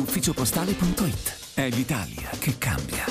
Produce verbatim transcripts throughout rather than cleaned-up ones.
ufficio postale punto it. È l'Italia che cambia.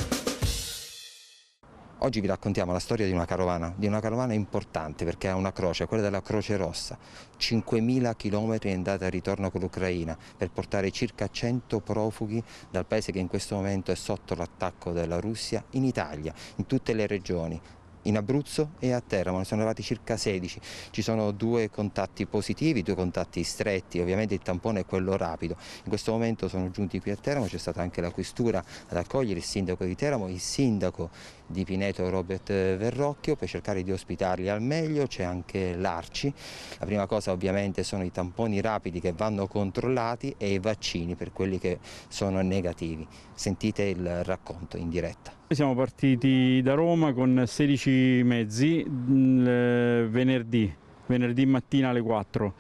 Oggi vi raccontiamo la storia di una carovana, di una carovana importante perché ha una croce, quella della Croce Rossa, cinquemila chilometri in andata e ritorno con l'Ucraina per portare circa cento profughi dal paese che in questo momento è sotto l'attacco della Russia in Italia, in tutte le regioni. In Abruzzo e a Teramo, ne sono arrivati circa sedici, ci sono due contatti positivi, due contatti stretti, ovviamente il tampone è quello rapido. In questo momento sono giunti qui a Teramo, c'è stata anche la questura ad accogliere il sindaco di Teramo, il sindaco di Pineto Robert Verrocchio, per cercare di ospitarli al meglio. C'è anche l'ARCI. La prima cosa ovviamente sono i tamponi rapidi che vanno controllati e i vaccini per quelli che sono negativi. Sentite il racconto in diretta. Siamo partiti da Roma con sedici mezzi venerdì, venerdì mattina alle quattro.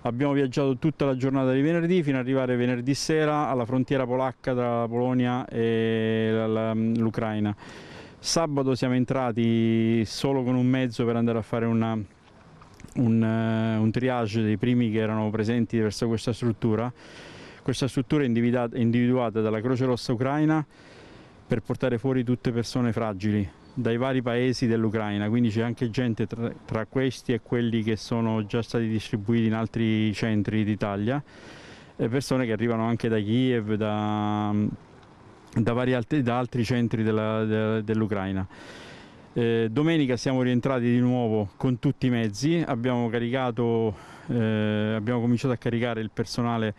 Abbiamo viaggiato tutta la giornata di venerdì fino ad arrivare venerdì sera alla frontiera polacca tra la Polonia e l'Ucraina. Sabato siamo entrati solo con un mezzo per andare a fare una, un, un triage dei primi che erano presenti verso questa struttura. Questa struttura è individuata, è individuata dalla Croce Rossa Ucraina per portare fuori tutte persone fragili dai vari paesi dell'Ucraina, quindi c'è anche gente tra, tra questi e quelli che sono già stati distribuiti in altri centri d'Italia, e persone che arrivano anche da Kiev, da, da, vari altri, da altri centri dell'Ucraina. Eh, domenica siamo rientrati di nuovo con tutti i mezzi, abbiamo, caricato, eh, abbiamo cominciato a caricare il personale,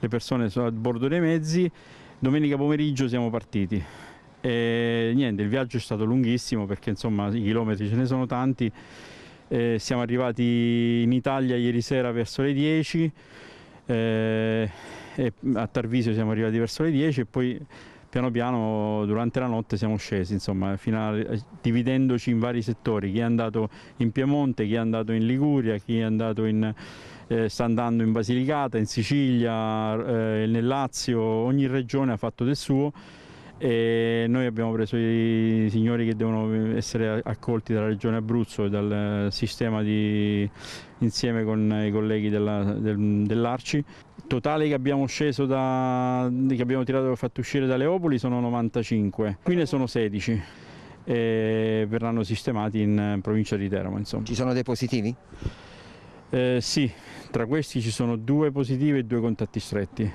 le persone a bordo dei mezzi, domenica pomeriggio siamo partiti. E niente, il viaggio è stato lunghissimo perché insomma i chilometri ce ne sono tanti. Eh, siamo arrivati in Italia ieri sera verso le dieci, eh, e a Tarvisio siamo arrivati verso le dieci e poi piano piano durante la notte siamo scesi, insomma, fino a, dividendoci in vari settori, chi è andato in Piemonte, chi è andato in Liguria, chi è andato in, eh, sta andando in Basilicata, in Sicilia, eh, nel Lazio, ogni regione ha fatto del suo. E noi abbiamo preso i signori che devono essere accolti dalla regione Abruzzo e dal sistema di, insieme con i colleghi dell'ARCI. Il totale che abbiamo sceso da, che abbiamo tirato e fatto uscire da Leopoli sono novantacinque, qui ne sono sedici e verranno sistemati in provincia di Teramo. Insomma. Ci sono dei positivi? Eh, sì, tra questi ci sono due positivi e due contatti stretti.